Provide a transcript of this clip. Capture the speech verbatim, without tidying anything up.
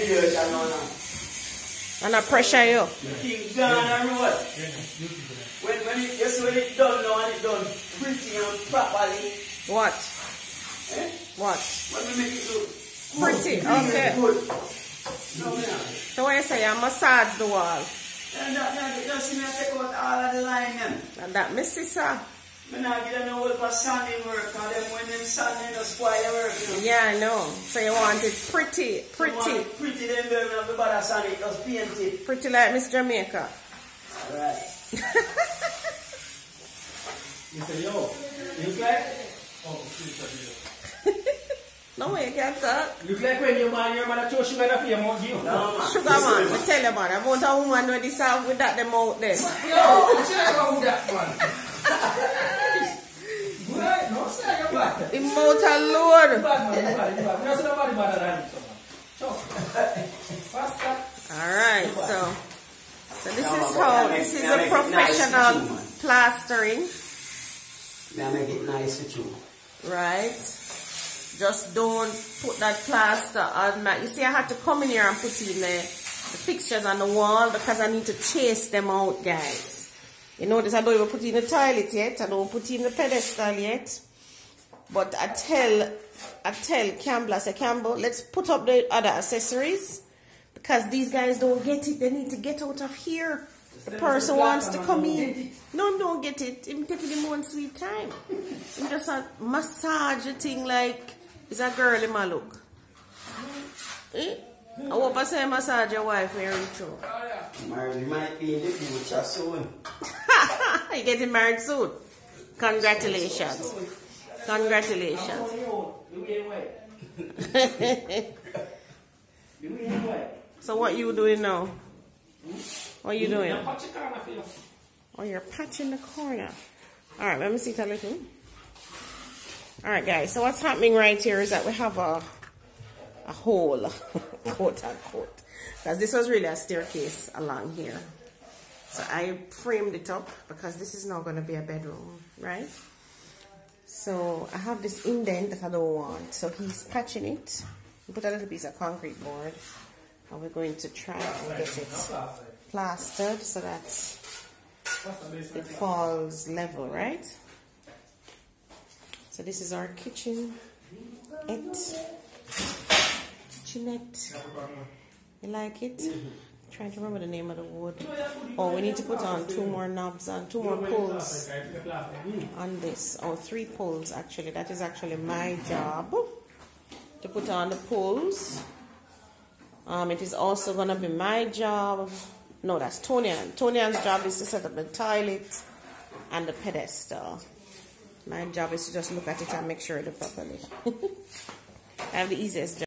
population on a, and a pressure you. Things down on the road. When, when it, yes, when it's done now and it's done pretty and properly. What? Eh? What? When we make it look good, pretty, okay. Good. No, no. So when you say you massage the wall. And that, that, that see me take out all of the line then. And that me see, sir. I don't give them the whole for sanding work, and them when them sanding just spoil the work, you know? Yeah, I know. So you want it pretty, pretty. You want it pretty, then you don't have to bother sanding, just paint it. Pretty like Miss Jamaica. Alright. You say, yo, look like... Oh, no, you can't talk. Look like when your man, your mother throw sugar off your mouth, you. No, man. Sugar man, I tell you, man, about a woman when they serve with that, them out there. Yo, I tell you about that, man. Immortal Lord. Alright, so so this is how this is a professional plastering. Now make it nice with you. Right. Just don't put that plaster on my, you see I had to come in here and put in the, the fixtures on the wall because I need to chase them out, guys. You notice I don't even put in the toilet yet, I don't put in the pedestal yet. But I tell I tell Campbell, I say, Campbell, let's put up the other accessories because these guys don't get it, they need to get out of here. The person wants to come in. No, don't get it. Him take it in one sweet time. Him just a massage the thing like it's a girl in my look. Eh? I hope I say massage your wife when you reach home. Married might be in the future soon. You're getting married soon. Congratulations. Congratulations. So what you doing now? What are you doing? Oh, you're patching the corner. Alright, let me see that little. Alright guys, so what's happening right here is that we have a a hole, quote unquote, because this was really a staircase along here. So I framed it up because this is not going to be a bedroom, right? So I have this indent that I don't want. So he's patching it. We put a little piece of concrete board, and we're going to try and get it plastered so that it falls level, right? So this is our kitchen. It. Jeanette, you like it? Mm-hmm. I'm trying to remember the name of the wood. Oh, we need to put on two more knobs and two more pulls on this. Oh, three pulls actually. That is actually my job to put on the pulls. Um, it is also gonna be my job. No, that's Tonian. Tonian's job is to set up the toilet and the pedestal. My job is to just look at it and make sure it is properly. I have the easiest job.